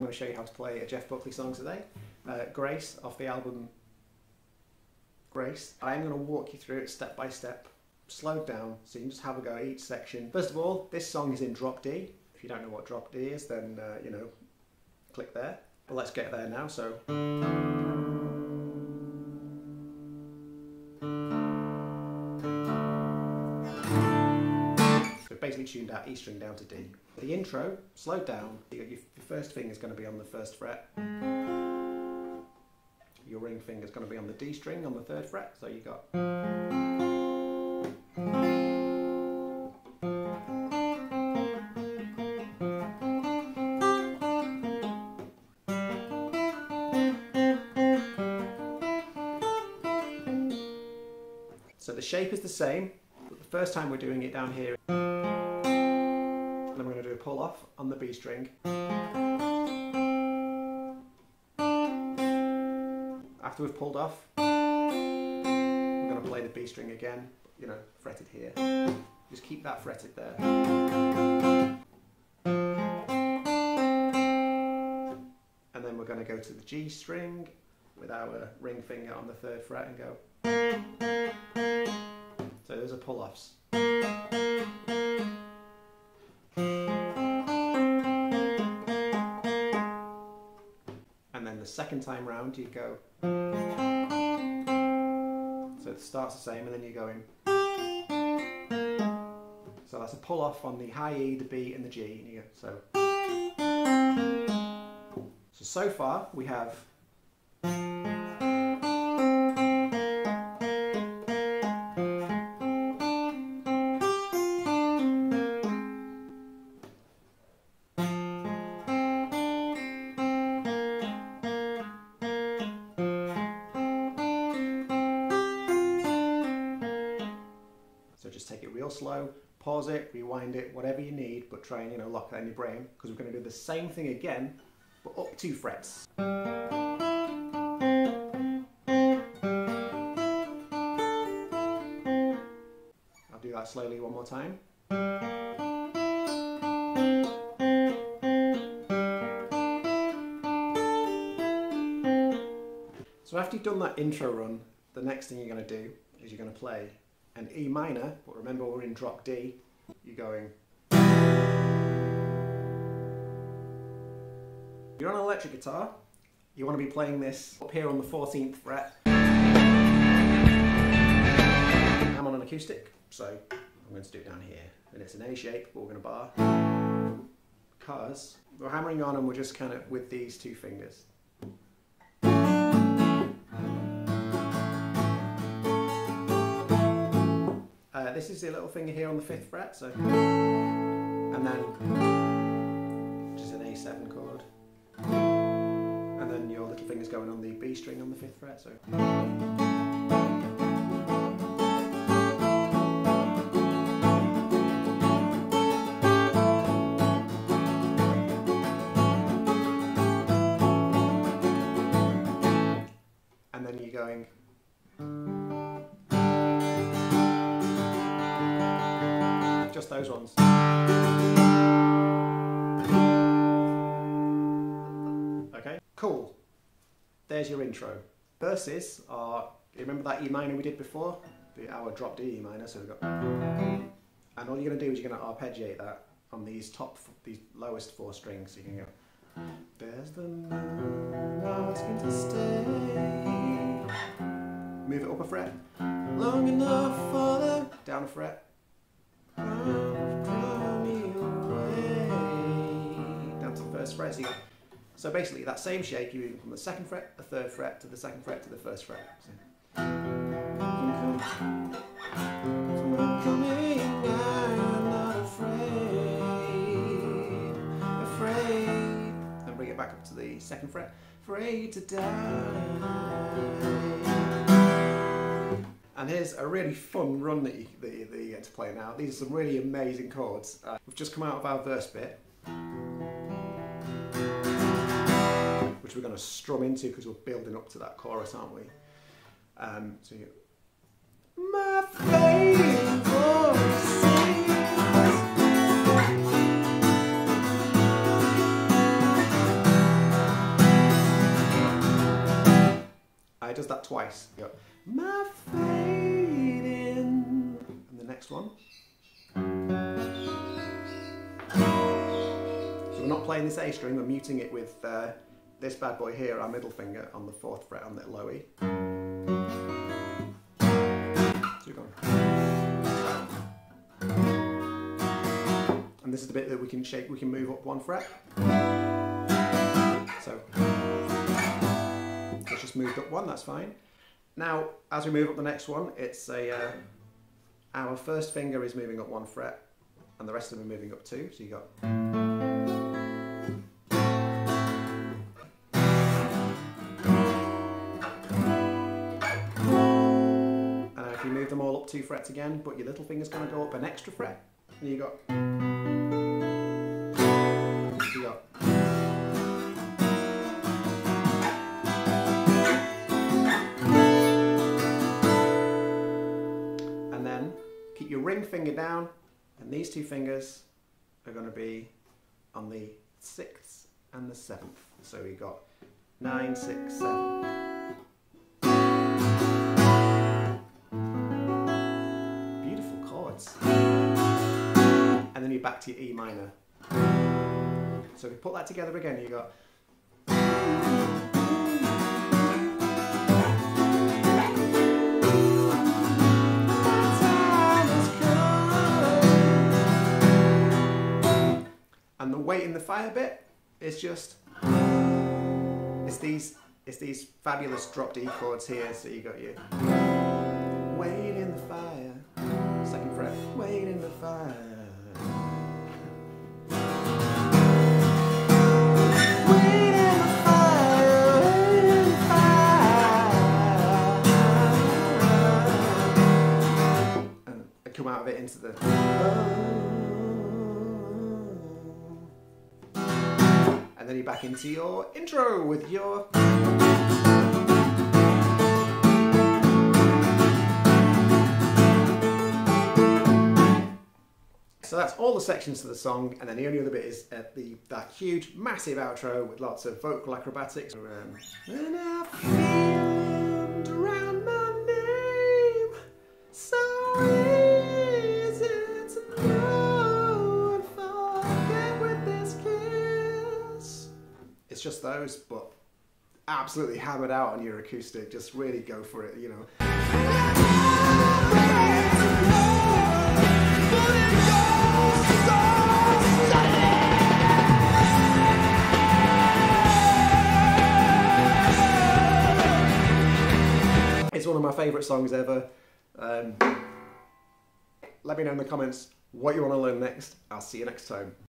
I'm going to show you how to play a Jeff Buckley song today, Grace, off the album Grace. I am going to walk you through it step by step, slowed down, so you can just have a go at each section. First of all, this song is in drop D. If you don't know what drop D is, then, you know, click there. But let's get there now, so... basically tuned out E string down to D. The intro, slowed down, your first finger's going to be on the first fret. Your ring finger's going to be on the D string on the third fret, so you got... So the shape is the same, but the first time we're doing it down here, then we're going to do a pull off on the B string. After we've pulled off, I'm going to play the B string again, you know, fretted here. Just keep that fretted there. And then we're going to go to the G string with our ring finger on the third fret and go. So those are pull offs. The second time round you go, so it starts the same and then you go in. So that's a pull off on the high E, the B and the G, and you go, so far we have real slow, pause it, rewind it, whatever you need, but try and, you know, lock that in your brain, because we're going to do the same thing again, but up 2 frets. I'll do that slowly one more time. So after you've done that intro run, the next thing you're going to do is you're going to play an E minor, but remember we're in drop D, you're going... If you're on an electric guitar, you want to be playing this up here on the 14th fret. I'm on an acoustic, so I'm going to do it down here. And it's an A shape, but we're going to bar. Because we're hammering on and we're just kind of with these 2 fingers. This is the little finger here on the 5th fret, so, and then just an A7 chord, and then your little finger's going on the B string on the 5th fret, so. And then you're going. Just those ones. Okay, cool. There's your intro. Verses are, remember that E minor we did before? Our drop D E minor, so we've got... And all you're going to do is you're going to arpeggiate that on these these lowest 4 strings, so you can go... There's the man asking to stay. Move it up a fret. Long enough for them. Down a fret. Down to the 1st fret. So basically that same shape, you're moving from the 2nd fret, the 3rd fret, to the 2nd fret, to the 1st fret. So. And bring it back up to the 2nd fret. Afraid to die. And here's a really fun run that you get to play now. These are some really amazing chords. We've just come out of our verse bit, which we're going to strum into because we're building up to that chorus, aren't we? So you go, my favorite voice sings. It does that twice. You go, my fading. And the next one. So we're not playing this A string, we're muting it with this bad boy here, our middle finger, on the 4th fret on that low E. So you're going. And this is the bit that we can shake, we can move up 1 fret. So it's just moved up 1, that's fine. Now, as we move up the next one, it's a, our first finger is moving up 1 fret, and the rest of them are moving up 2, so you got. And if you move them all up 2 frets again, but your little finger's going to go up an extra fret, and you got. So you got. Keep your ring finger down, and these 2 fingers are going to be on the 6th and the 7th. So we've got 9, 6, 7. Beautiful chords. And then you're back to your E minor. So if you put that together again, you got. And the weight in the fire bit is just, it's these fabulous dropped E chords here. So you got your weight in the fire, 2nd fret, weight in the fire, weight in the fire, weight in the fire. And I come out of it into the. And then you're back into your intro with your. So that's all the sections to the song, and then the only other bit is that huge, massive outro with lots of vocal acrobatics. And I feel around my name, so easy to know. It's just those, but absolutely hammered out on your acoustic. Just really go for it, you know. It's one of my favourite songs ever. Let me know in the comments what you want to learn next. I'll see you next time.